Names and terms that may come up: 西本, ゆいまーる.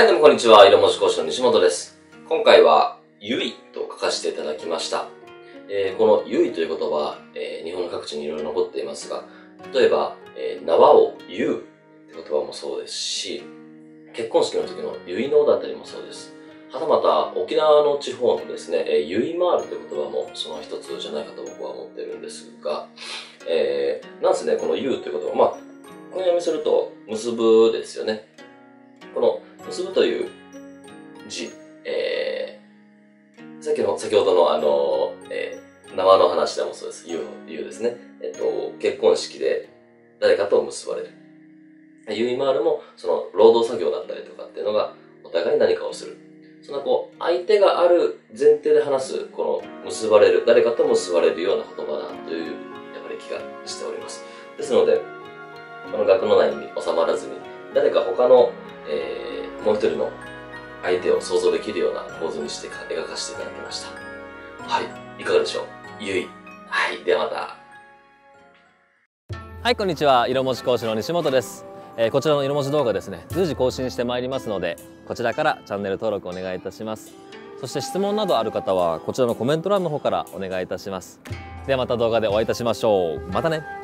はい、どうもこんにちは。色文字講師の西本です。今回は、ゆいと書かせていただきました。このゆいという言葉、日本各地にいろいろ残っていますが、例えば、縄をゆうって言葉もそうですし、結婚式の時の結納だったりもそうです。はたまた、沖縄の地方のですね、ゆいまーるという言葉もその一つじゃないかと僕は思ってるんですが、なんですね、このゆうという言葉、まあ、この読みすると、結ぶですよね。この結ぶという字、先ほどの縄の話でもそうです。ゆうですね。結婚式で誰かと結ばれる。ゆいまーるも、その、労働作業だったりとかっていうのが、お互い何かをする。そんなこう、相手がある前提で話す、この、結ばれる、誰かと結ばれるような言葉だという、やっぱり気がしております。ですので、この額の内に収まらずに、誰か他の、もう一人の相手を想像できるような構図にして描かせていただきました。はい、いかがでしょう？ゆい。はい、ではまた。はい、こんにちは。色文字講師の西本です。こちらの色文字動画ですね、随時更新してまいりますので、こちらからチャンネル登録お願いいたします。そして質問などある方は、こちらのコメント欄の方からお願いいたします。ではまた動画でお会いいたしましょう。またね。